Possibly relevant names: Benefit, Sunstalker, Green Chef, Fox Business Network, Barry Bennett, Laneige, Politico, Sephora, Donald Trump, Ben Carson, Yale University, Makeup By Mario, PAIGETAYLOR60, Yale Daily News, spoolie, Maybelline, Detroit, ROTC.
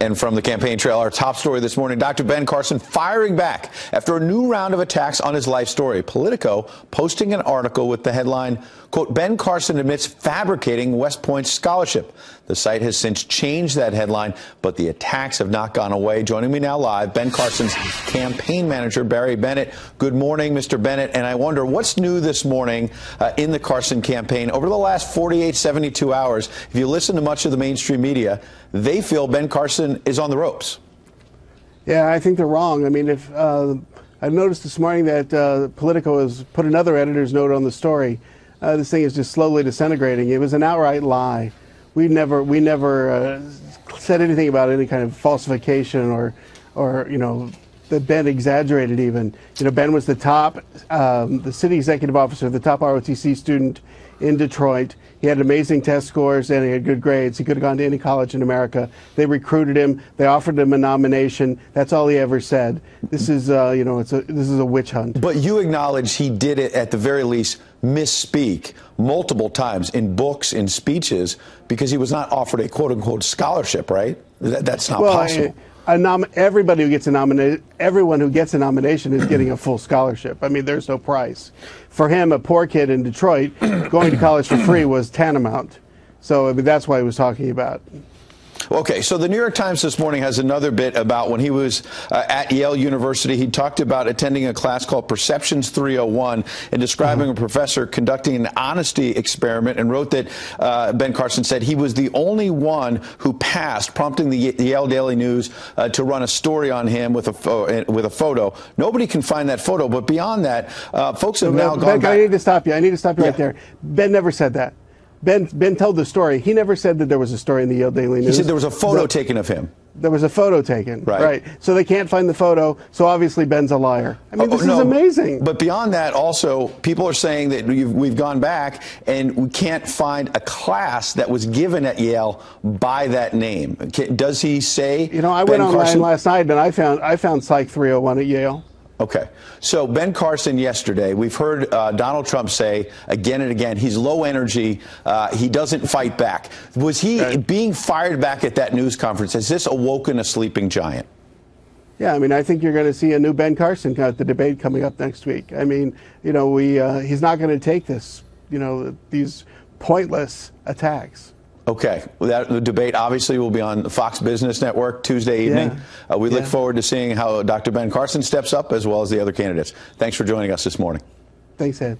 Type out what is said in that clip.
And from the campaign trail, our top story this morning, Dr. Ben Carson firing back after a new round of attacks on his life story. Politico posting an article with the headline, quote, Ben Carson admits fabricating West Point's scholarship. The site has since changed that headline, but the attacks have not gone away. Joining me now live, Ben Carson's campaign manager, Barry Bennett. Good morning, Mr. Bennett. And I wonder what's new this morning in the Carson campaign. Over the last 48, 72 hours, if you listen to much of the mainstream media, they feel Ben Carson is on the ropes. Yeah, I think they're wrong. I mean, if I noticed this morning that Politico has put another editor's note on the story. This thing is just slowly disintegrating. It was an outright lie. We never said anything about any kind of falsification or you know, that Ben exaggerated even. You know, Ben was the top, the city executive officer, the top ROTC student in Detroit. He had amazing test scores and he had good grades. He could have gone to any college in America. They recruited him. They offered him a nomination. That's all he ever said. This is, you know, this is a witch hunt. But you acknowledge he did it at the very least misspeak multiple times in books, in speeches, because he was not offered a quote-unquote scholarship, right? That's not possible. Everybody who gets a nomination, everyone who gets a nomination is getting a full scholarship. I mean, there's no price. For him, a poor kid in Detroit, going to college for free was tantamount. So I mean, that's what he was talking about. Okay, so the New York Times this morning has another bit about when he was at Yale University. He talked about attending a class called Perceptions 301 and describing a professor conducting an honesty experiment, and wrote that Ben Carson said he was the only one who passed, prompting the Yale Daily News to run a story on him with a photo. Nobody can find that photo, but beyond that, folks have now gone back. I need to stop you. I need to stop you right there. Ben never said that. Ben told the story. He never said that there was a story in the Yale Daily News. He said there was a photo taken of him. There was a photo taken, right? So they can't find the photo, so obviously Ben's a liar. I mean, this is amazing. But beyond that, also, people are saying that we've gone back and we can't find a class that was given at Yale by that name. Does he say? You know, I went online last night and I found Psych 301 at Yale. Okay, so Ben Carson yesterday, we've heard Donald Trump say again and again, he's low energy, he doesn't fight back. Was he being fired back at that news conference? Has this awoken a sleeping giant? Yeah, I mean, I think you're going to see a new Ben Carson at the debate coming up next week. I mean, you know, he's not going to take this, you know, these pointless attacks. Okay, the debate obviously will be on the Fox Business Network Tuesday evening. Yeah. We look forward to seeing how Dr. Ben Carson steps up, as well as the other candidates. Thanks for joining us this morning. Thanks, Ed.